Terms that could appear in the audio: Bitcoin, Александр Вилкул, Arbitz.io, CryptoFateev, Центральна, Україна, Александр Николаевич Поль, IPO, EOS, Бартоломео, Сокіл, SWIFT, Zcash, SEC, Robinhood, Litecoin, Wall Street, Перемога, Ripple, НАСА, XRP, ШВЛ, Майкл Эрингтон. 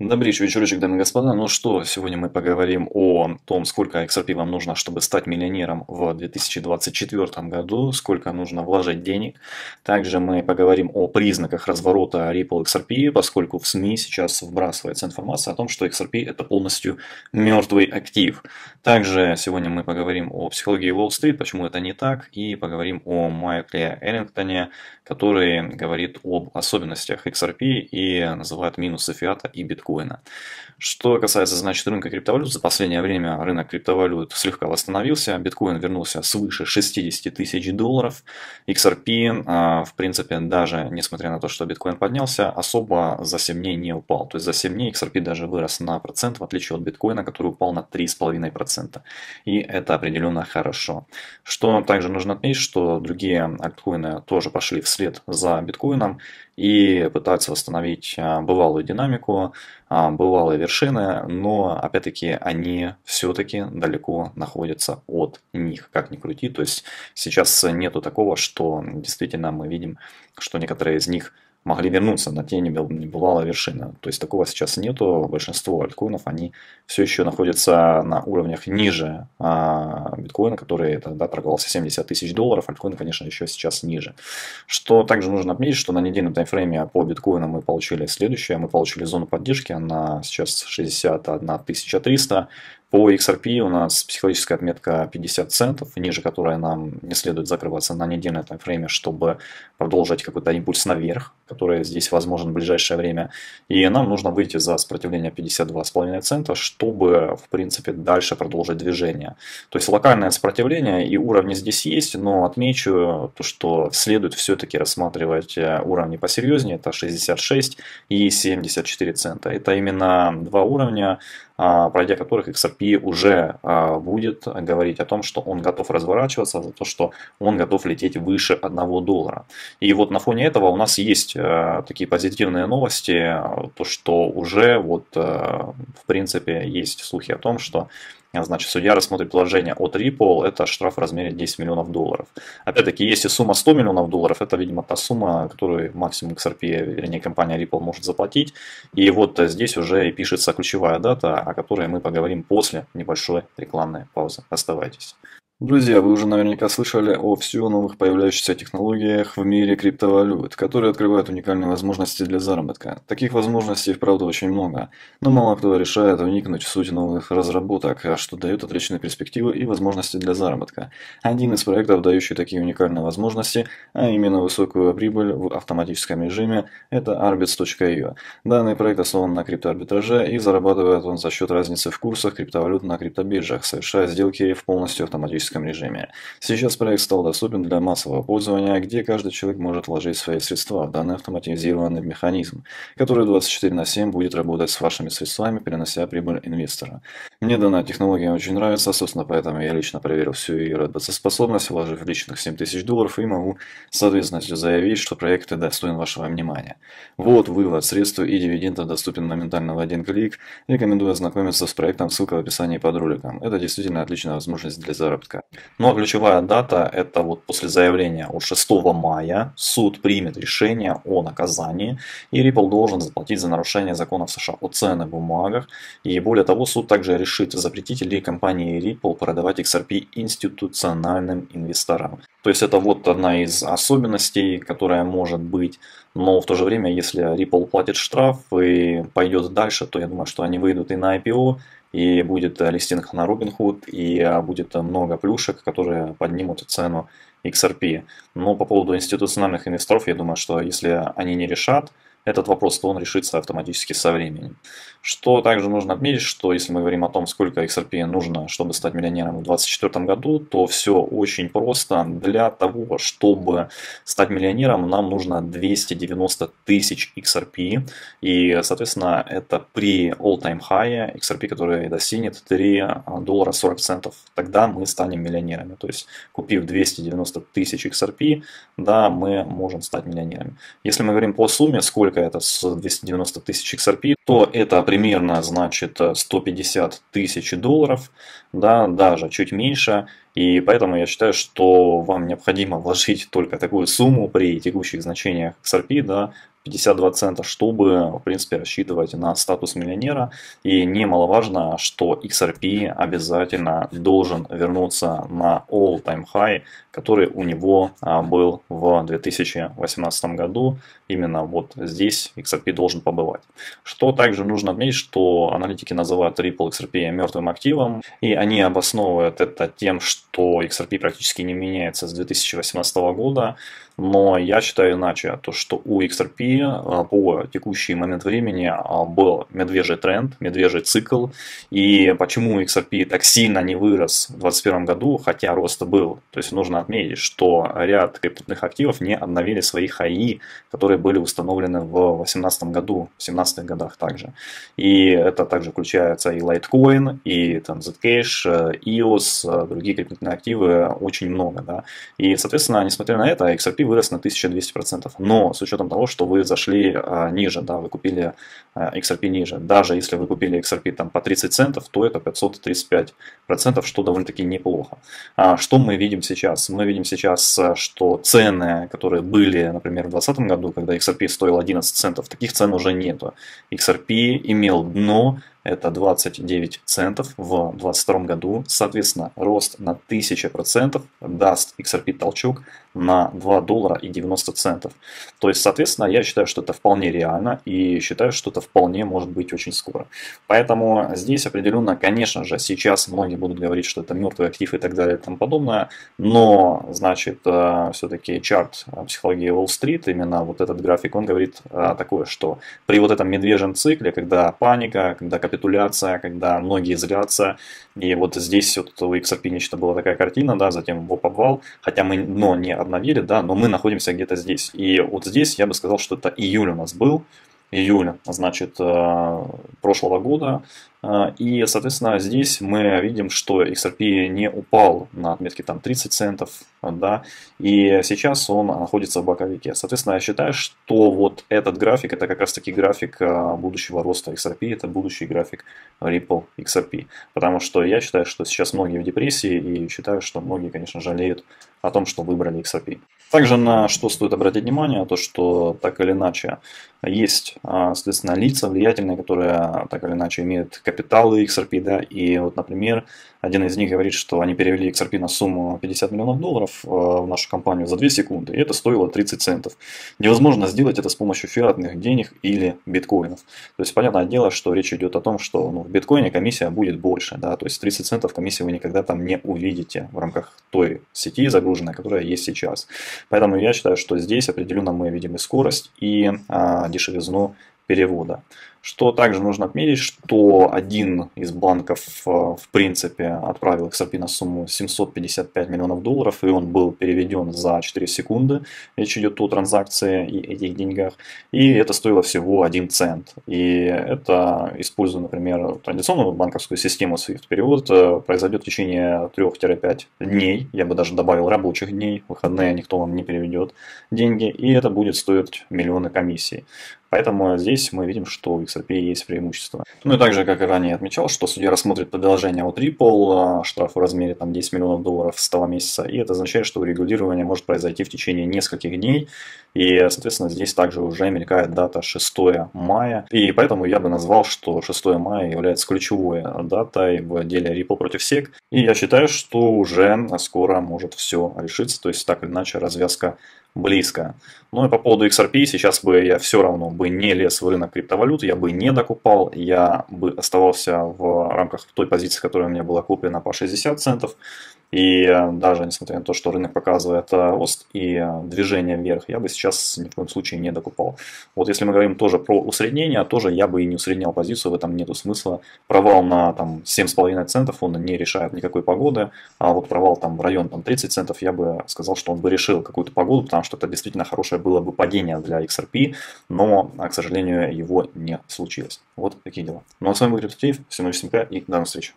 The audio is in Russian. Добрейший вечерочек, дамы и господа. Ну что, сегодня мы поговорим о том, сколько XRP вам нужно, чтобы стать миллионером в 2024 году, сколько нужно вложить денег. Также мы поговорим о признаках разворота Ripple XRP, поскольку в СМИ сейчас вбрасывается информация о том, что XRP это полностью мертвый актив. Также сегодня мы поговорим о психологии Wall Street, почему это не так, и поговорим о Майкле Эрингтоне, который говорит об особенностях XRP и называет минусы фиата и биткоина. Что касается, значит, рынка криптовалют, за последнее время рынок криптовалют слегка восстановился, биткоин вернулся свыше 60 тысяч долларов, XRP, в принципе, даже несмотря на то, что биткоин поднялся, особо за 7 дней не упал, то есть за 7 дней XRP даже вырос на процент, в отличие от биткоина, который упал на 3,5%, и это определенно хорошо. Что также нужно отметить, что другие альткоины тоже пошли вслед за биткоином и пытаются восстановить бывалую динамику, бывалые вершины, но опять-таки они все-таки далеко находятся от них, как ни крути. То есть сейчас нету такого, что действительно мы видим, что некоторые из них могли вернуться на те небывалые вершины. То есть такого сейчас нету. Большинство альткоинов, они все еще находятся на уровнях ниже биткоина, который тогда торговался 70 тысяч долларов. Альткоин, конечно, еще сейчас ниже. Что также нужно отметить, что на недельном таймфрейме по биткоину мы получили следующее. Мы получили зону поддержки, она сейчас 61 300. По XRP у нас психологическая отметка 50 центов, ниже которой нам не следует закрываться на недельном таймфрейме, чтобы продолжать какой-то импульс наверх, который здесь возможен в ближайшее время. И нам нужно выйти за сопротивление 52,5 цента, чтобы, в принципе, дальше продолжить движение. То есть локальное сопротивление и уровни здесь есть, но отмечу, что следует все-таки рассматривать уровни посерьезнее. Это 66 и 74 цента. Это именно два уровня, пройдя которых XRP уже будет говорить о том, что он готов разворачиваться, за то, что он готов лететь выше 1 доллара. И вот на фоне этого у нас есть такие позитивные новости, то что уже вот в принципе есть слухи о том, что значит, судья рассмотрит положение от Ripple, это штраф в размере 10 миллионов долларов. Опять-таки, если сумма 100 миллионов долларов, это, видимо, та сумма, которую максимум XRP, вернее, компания Ripple может заплатить. И вот здесь уже и пишется ключевая дата, о которой мы поговорим после небольшой рекламной паузы. Оставайтесь. Друзья, вы уже наверняка слышали о все новых появляющихся технологиях в мире криптовалют, которые открывают уникальные возможности для заработка. Таких возможностей, правда, очень много, но мало кто решает вникнуть в суть новых разработок, что дает отличные перспективы и возможности для заработка. Один из проектов, дающий такие уникальные возможности, а именно высокую прибыль в автоматическом режиме, это Arbitz.io. Данный проект основан на криптоарбитраже и зарабатывает он за счет разницы в курсах криптовалют на криптобиржах, совершая сделки в полностью автоматическом режиме. Сейчас проект стал доступен для массового пользования, где каждый человек может вложить свои средства в данный автоматизированный механизм, который 24/7 будет работать с вашими средствами, перенося прибыль инвестора. Мне данная технология очень нравится, собственно, поэтому я лично проверил всю ее работоспособность, вложив личных 7000 долларов и могу с ответственностью заявить, что проект достоин вашего внимания. Вот вывод средств и дивидендов доступен моментально в один клик. Рекомендую ознакомиться с проектом, ссылка в описании под роликом. Это действительно отличная возможность для заработка. Ну а ключевая дата, это вот после заявления от 6 мая суд примет решение о наказании, и Ripple должен заплатить за нарушение законов США о ценных бумагах. И более того, суд также решит, запретить ли компании Ripple продавать XRP институциональным инвесторам. То есть это вот одна из особенностей, которая может быть, но в то же время, если Ripple платит штраф и пойдет дальше, то я думаю, что они выйдут и на IPO, и будет листинг на Robinhood, и будет много плюшек, которые поднимут цену XRP. Но по поводу институциональных инвесторов, я думаю, что если они не решат этот вопрос, то он решится автоматически со временем. Что также нужно отметить, что если мы говорим о том, сколько XRP нужно, чтобы стать миллионером в 2024 году, то все очень просто. Для того, чтобы стать миллионером, нам нужно 290 тысяч XRP. И, соответственно, это при all-time high XRP, который достигнет 3 доллара 40 центов. Тогда мы станем миллионерами. То есть, купив 290 тысяч XRP, да, мы можем стать миллионерами. Если мы говорим по сумме, сколько это с 290 тысяч XRP, то это примерно, значит, 150 тысяч долларов, да, даже чуть меньше. И поэтому я считаю, что вам необходимо вложить только такую сумму при текущих значениях XRP, да, 52 цента, чтобы, в принципе, рассчитывать на статус миллионера. И немаловажно, что XRP обязательно должен вернуться на all-time high, который у него был в 2018 году. Именно вот здесь XRP должен побывать. Что также нужно отметить, что аналитики называют Ripple XRP мертвым активом, и они обосновывают это тем, что XRP практически не меняется с 2018 года. Но я считаю иначе, то что у XRP по текущий момент времени был медвежий тренд, медвежий цикл. И почему XRP так сильно не вырос в 2021 году, хотя рост был. То есть нужно отметить, что ряд криптовалютных активов не обновили свои хаи, которые были установлены в 2018 году, в 2017 годах также. И это также включается и Litecoin, и там, Zcash, EOS, другие криптовалютные активы очень много. Да? И, соответственно, несмотря на это, XRP вырос на 1200%, но с учетом того, что вы зашли ниже, да, вы купили XRP ниже, даже если вы купили XRP там по 30 центов, то это 535%, что довольно-таки неплохо. Что мы видим сейчас? Мы видим сейчас, что цены, которые были, например, в 2020 году, когда XRP стоил 11 центов, таких цен уже нету. XRP имел дно, это 29 центов в 2022 году, соответственно, рост на 1000% даст XRP толчок на $2.90. То есть, соответственно, я считаю, что это вполне реально и считаю, что это вполне может быть очень скоро. Поэтому здесь определенно, конечно же, сейчас многие будут говорить, что это мертвый актив и так далее и тому подобное, но, значит, все-таки чарт психологии Wall Street, именно вот этот график, он говорит такое, что при вот этом медвежьем цикле, когда паника, когда капитуляция, когда многие злятся, и вот здесь вот у XRP нечто была такая картина, да, затем воп обвал, хотя мы дно не обновили, да, но мы находимся где-то здесь. И вот здесь я бы сказал, что это июль у нас был, июль, значит, прошлого года. И, соответственно, здесь мы видим, что XRP не упал на отметке там 30 центов, да, и сейчас он находится в боковике. Соответственно, я считаю, что вот этот график, это как раз таки график будущего роста XRP, это будущий график Ripple XRP. Потому что я считаю, что сейчас многие в депрессии и считаю, что многие, конечно, жалеют о том, что выбрали XRP. Также на что стоит обратить внимание, то что так или иначе есть, соответственно, лица влиятельные, которые так или иначе имеют капиталы XRP, да, и вот, например, один из них говорит, что они перевели XRP на сумму $50 миллионов в нашу компанию за 2 секунды, и это стоило 30 центов. Невозможно сделать это с помощью фиатных денег или биткоинов. То есть, понятное дело, что речь идет о том, что ну, в биткоине комиссия будет больше, да, то есть 30 центов комиссии вы никогда там не увидите в рамках той сети загруженной, которая есть сейчас. Поэтому я считаю, что здесь определенно мы видим и скорость, и дешевизну перевода. Что также нужно отметить, что один из банков, в принципе, отправил XRP на сумму $755 миллионов, и он был переведен за 4 секунды. Речь идет о транзакции и этих деньгах. И это стоило всего 1 цент. И это, используя, например, традиционную банковскую систему SWIFT, перевод произойдет в течение 3-5 дней. Я бы даже добавил рабочих дней, выходные никто вам не переведет деньги. И это будет стоить миллионы комиссий. Поэтому здесь мы видим, что у XRP есть преимущество. Ну и также, как и ранее отмечал, что судья рассмотрит предложение от Ripple, штраф в размере там, $10 миллионов с того месяца. И это означает, что урегулирование может произойти в течение нескольких дней. И, соответственно, здесь также уже мелькает дата 6 мая. И поэтому я бы назвал, что 6 мая является ключевой датой в деле Ripple против SEC. И я считаю, что уже скоро может все решиться. То есть так или иначе развязка близко. Ну и по поводу XRP, сейчас бы я все равно бы не лез в рынок криптовалют, я бы не докупал, я бы оставался в рамках той позиции, которая у меня была куплена по 60 центов. И даже несмотря на то, что рынок показывает рост и движение вверх, я бы сейчас ни в коем случае не докупал. Вот если мы говорим тоже про усреднение, тоже я бы и не усреднял позицию, в этом нету смысла. Провал на там, 7,5 центов, он не решает никакой погоды, а вот провал там в район там, 30 центов, я бы сказал, что он бы решил какую-то погоду, потому что это действительно хорошее было бы падение для XRP, но, к сожалению, его не случилось. Вот такие дела. Ну а с вами был CryptoFateev, всем удачи и до новых встреч.